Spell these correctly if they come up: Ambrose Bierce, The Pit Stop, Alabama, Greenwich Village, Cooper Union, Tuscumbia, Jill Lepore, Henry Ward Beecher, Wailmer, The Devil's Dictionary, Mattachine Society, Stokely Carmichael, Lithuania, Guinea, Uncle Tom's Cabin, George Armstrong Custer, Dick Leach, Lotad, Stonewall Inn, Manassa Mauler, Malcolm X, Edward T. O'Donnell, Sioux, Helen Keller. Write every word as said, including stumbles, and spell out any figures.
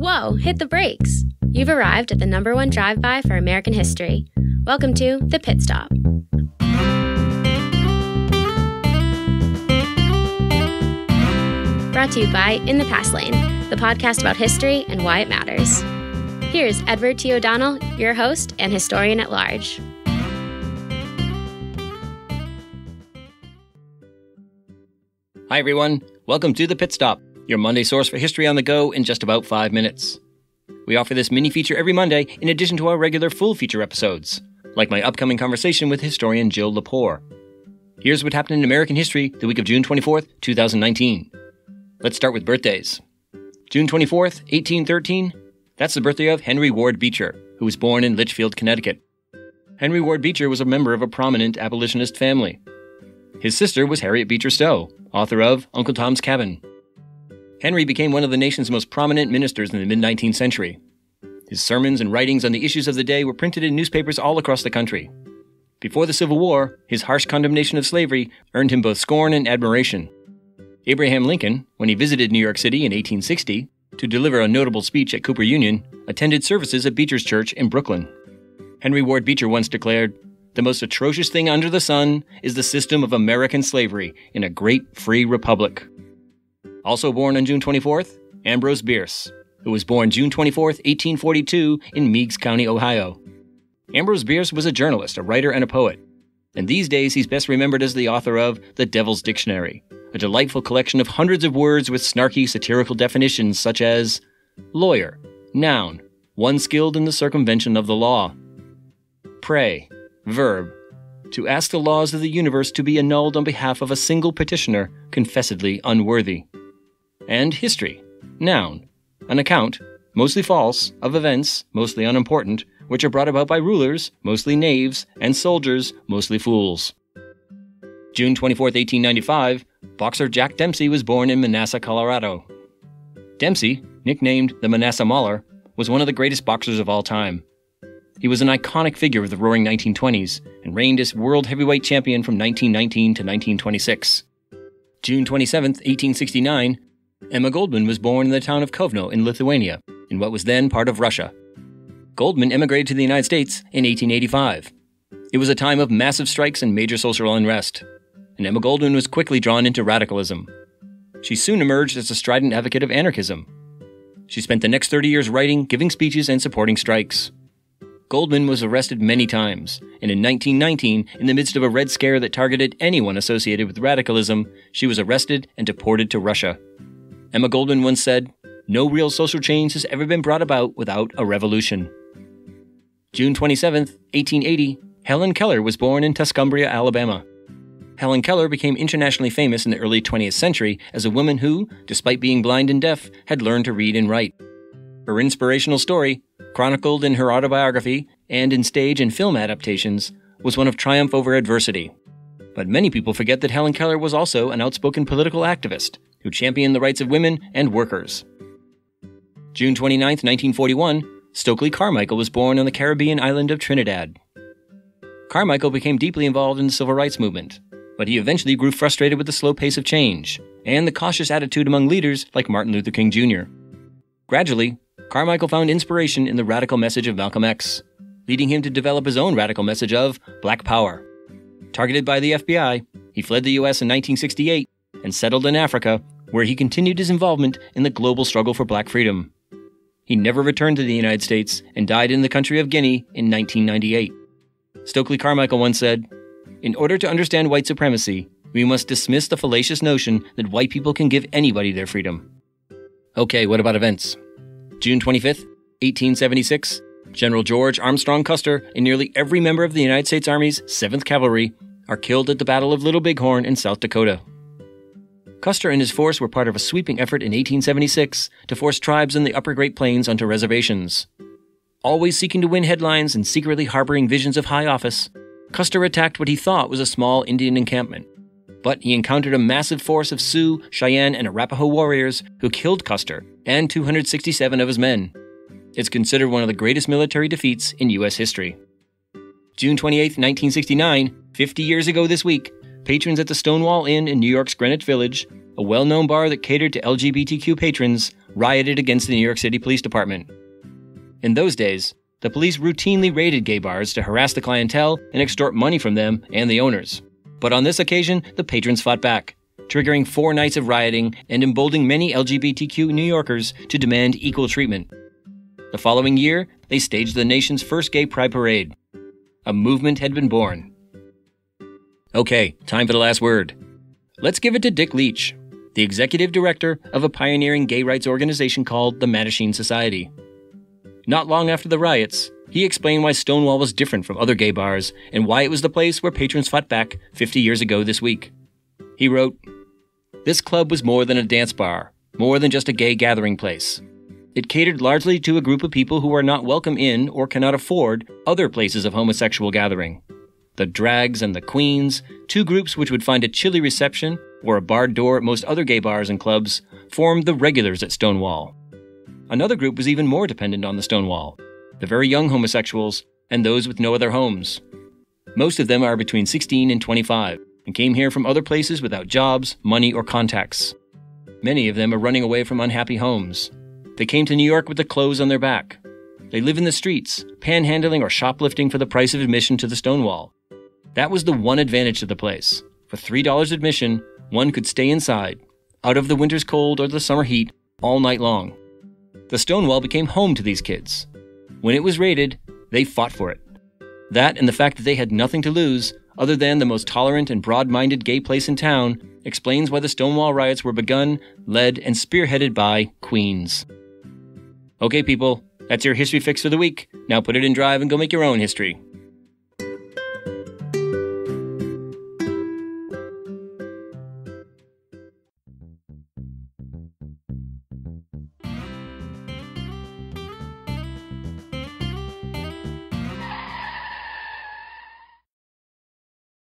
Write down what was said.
Whoa, hit the brakes! You've arrived at the number one drive-by for American history. Welcome to The Pit Stop. Brought to you by In the Past Lane, the podcast about history and why it matters. Here's Edward T. O'Donnell, your host and historian at large. Hi, everyone. Welcome to The Pit Stop, your Monday source for history on the go in just about five minutes. We offer this mini feature every Monday in addition to our regular full feature episodes, like my upcoming conversation with historian Jill Lepore. Here's what happened in American history the week of June twenty-fourth, two thousand nineteen. Let's start with birthdays. June twenty-fourth, eighteen thirteen, that's the birthday of Henry Ward Beecher, who was born in Litchfield, Connecticut. Henry Ward Beecher was a member of a prominent abolitionist family. His sister was Harriet Beecher Stowe, author of Uncle Tom's Cabin. Henry became one of the nation's most prominent ministers in the mid-nineteenth century. His sermons and writings on the issues of the day were printed in newspapers all across the country. Before the Civil War, his harsh condemnation of slavery earned him both scorn and admiration. Abraham Lincoln, when he visited New York City in eighteen sixty to deliver a notable speech at Cooper Union, attended services at Beecher's church in Brooklyn. Henry Ward Beecher once declared, "The most atrocious thing under the sun is the system of American slavery in a great free republic." Also born on June twenty-fourth, Ambrose Bierce, who was born June twenty-fourth, eighteen forty-two in Meigs County, Ohio. Ambrose Bierce was a journalist, a writer, and a poet, and these days he's best remembered as the author of The Devil's Dictionary, a delightful collection of hundreds of words with snarky, satirical definitions such as lawyer, noun, one skilled in the circumvention of the law, pray, verb, to ask the laws of the universe to be annulled on behalf of a single petitioner confessedly unworthy. And history, noun, an account, mostly false, of events, mostly unimportant, which are brought about by rulers, mostly knaves, and soldiers, mostly fools. June twenty-fourth, eighteen ninety-five, boxer Jack Dempsey was born in Manassa, Colorado. Dempsey, nicknamed the Manassa Mauler, was one of the greatest boxers of all time. He was an iconic figure of the roaring nineteen twenties and reigned as world heavyweight champion from nineteen nineteen to nineteen twenty-six. June twenty-seventh, eighteen sixty-nine, Emma Goldman was born in the town of Kovno in Lithuania, in what was then part of Russia. Goldman emigrated to the United States in eighteen eighty-five. It was a time of massive strikes and major social unrest, and Emma Goldman was quickly drawn into radicalism. She soon emerged as a strident advocate of anarchism. She spent the next thirty years writing, giving speeches, and supporting strikes. Goldman was arrested many times, and in nineteen nineteen, in the midst of a Red Scare that targeted anyone associated with radicalism, she was arrested and deported to Russia. Emma Goldman once said, "No real social change has ever been brought about without a revolution." June twenty-seventh, eighteen eighty, Helen Keller was born in Tuscumbia, Alabama. Helen Keller became internationally famous in the early twentieth century as a woman who, despite being blind and deaf, had learned to read and write. Her inspirational story, chronicled in her autobiography and in stage and film adaptations, was one of triumph over adversity. But many people forget that Helen Keller was also an outspoken political activist who championed the rights of women and workers. June twenty-ninth, nineteen forty-one, Stokely Carmichael was born on the Caribbean island of Trinidad. Carmichael became deeply involved in the civil rights movement, but he eventually grew frustrated with the slow pace of change and the cautious attitude among leaders like Martin Luther King Junior Gradually, Carmichael found inspiration in the radical message of Malcolm X, leading him to develop his own radical message of Black Power. Targeted by the F B I, he fled the U S in nineteen sixty-eight and settled in Africa, where he continued his involvement in the global struggle for black freedom. He never returned to the United States and died in the country of Guinea in nineteen ninety-eight. Stokely Carmichael once said, "In order to understand white supremacy, we must dismiss the fallacious notion that white people can give anybody their freedom." Okay, what about events? June twenty-fifth, eighteen seventy-six, General George Armstrong Custer and nearly every member of the United States Army's seventh Cavalry are killed at the Battle of Little Bighorn in South Dakota. Custer and his force were part of a sweeping effort in eighteen seventy-six to force tribes in the Upper Great Plains onto reservations. Always seeking to win headlines and secretly harboring visions of high office, Custer attacked what he thought was a small Indian encampment. But he encountered a massive force of Sioux, Cheyenne, and Arapaho warriors who killed Custer and two hundred sixty-seven of his men. It's considered one of the greatest military defeats in U S history. June twenty-eighth, nineteen sixty-nine, fifty years ago this week, patrons at the Stonewall Inn in New York's Greenwich Village, a well-known bar that catered to L G B T Q patrons, rioted against the New York City Police Department. In those days, the police routinely raided gay bars to harass the clientele and extort money from them and the owners. But on this occasion, the patrons fought back, triggering four nights of rioting and emboldening many L G B T Q New Yorkers to demand equal treatment. The following year, they staged the nation's first gay pride parade. A movement had been born. Okay, time for the last word. Let's give it to Dick Leach, the executive director of a pioneering gay rights organization called the Mattachine Society. Not long after the riots, he explained why Stonewall was different from other gay bars and why it was the place where patrons fought back fifty years ago this week. He wrote, "This club was more than a dance bar, more than just a gay gathering place. It catered largely to a group of people who are not welcome in or cannot afford other places of homosexual gathering. The drags and the queens, two groups which would find a chilly reception or a barred door at most other gay bars and clubs, formed the regulars at Stonewall. Another group was even more dependent on the Stonewall, the very young homosexuals and those with no other homes. Most of them are between sixteen and twenty-five and came here from other places without jobs, money, or contacts. Many of them are running away from unhappy homes. They came to New York with the clothes on their back. They live in the streets, panhandling or shoplifting for the price of admission to the Stonewall. That was the one advantage to the place. For three dollars admission, one could stay inside, out of the winter's cold or the summer heat, all night long. The Stonewall became home to these kids. When it was raided, they fought for it. That and the fact that they had nothing to lose other than the most tolerant and broad-minded gay place in town explains why the Stonewall riots were begun, led, and spearheaded by queens." Okay, people, that's your history fix for the week. Now put it in drive and go make your own history.